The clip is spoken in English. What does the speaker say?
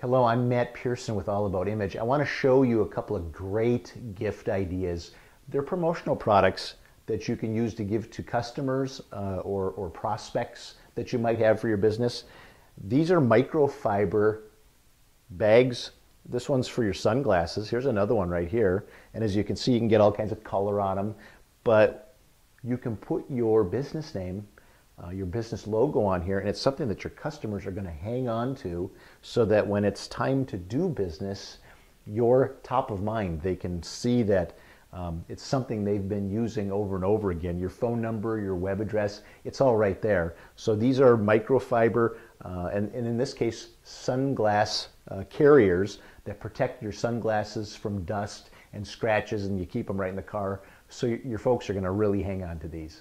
Hello, I'm Matt Pearson with All About Image. I want to show you a couple of great gift ideas. They're promotional products that you can use to give to customers or prospects that you might have for your business. These are microfiber bags. This one's for your sunglasses. Here's another one right here. And as you can see, you can get all kinds of color on them, but you can put your business name, your business logo on here, and it's something that your customers are going to hang on to so that when it's time to do business, you're top of mind. They can see that it's something they've been using over and over again. Your phone number, your web address, it's all right there. So these are microfiber and in this case, sunglass carriers that protect your sunglasses from dust and scratches, and you keep them right in the car. So your folks are going to really hang on to these.